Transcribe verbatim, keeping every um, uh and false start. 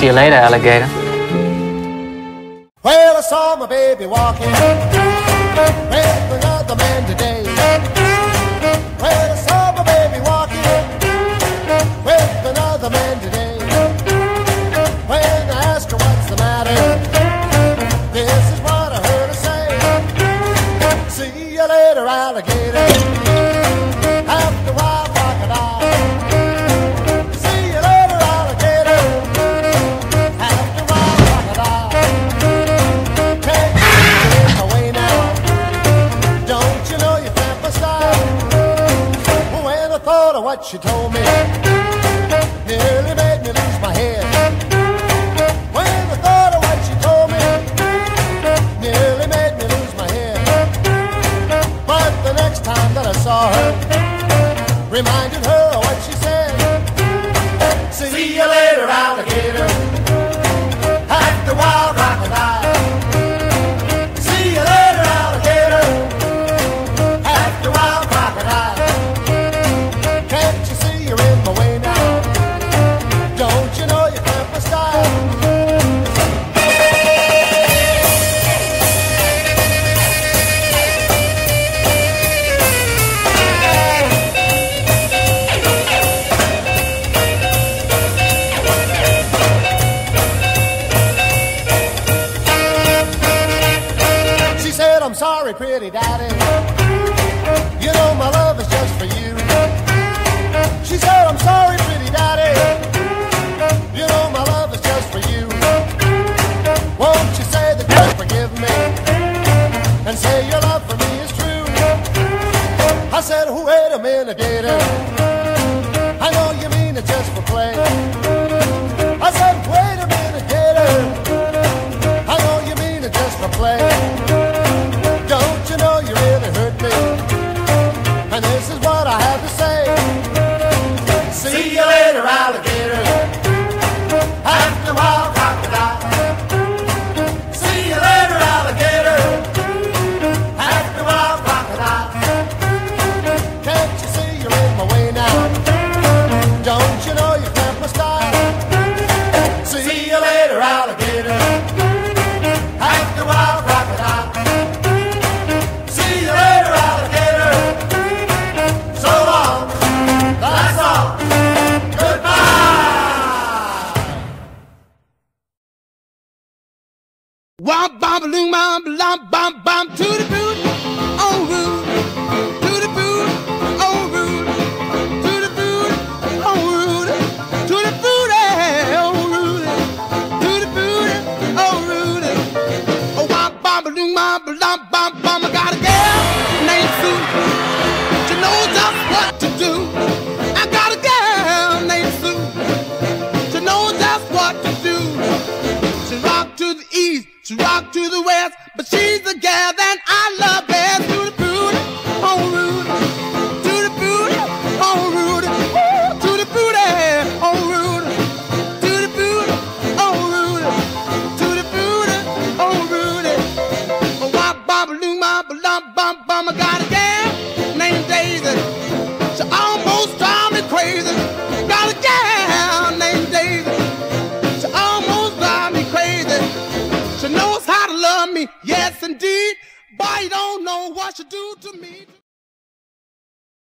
See you later, alligator. Well, I saw my baby walking with another man today. Well, I saw my baby walking with another man today. When I asked her what's the matter, this is what I heard her say. See you later, alligator. What she told me nearly made me lose my head. When I thought of what she told me, nearly made me lose my head. But the next time that I saw her, reminded her of what she said. See you later, alligator. At the wild crocodile. I'm sorry, pretty daddy, you know my love is just for you. She said, I'm sorry, pretty daddy, you know my love is just for you. Won't you say that you'll forgive me and say your love for me is true? I said, oh, wait a minute, gator, I know you mean it just for play. I said, wait a minute, gator, I know you mean it just for play. Wop bop loom bop lop bop bop to the boot, oh rude, to the boot, oh rude, to the boot, oh rude, to the boot, oh rude, to the boot, oh rude. Oh wop bop loom bop lop bop bop. I got a girl named Sue, she knows just what to do. I got a girl named Sue, she knows just what to do. She rock to the east, she rock to the west, but she's the gal that I love best. To the booty, oh Rudy, to the booty, oh Rudy, to the booty, oh Rudy, to the booty, oh Rudy, to the booty, oh Rudy. Oh wop bop loom bop lump bump bum. I got a gal named Daisy, she almost drives me crazy. Got a gal named Daisy, she almost drives me crazy. She knows how to love me, yes indeed. Boy, you don't know what you do to me.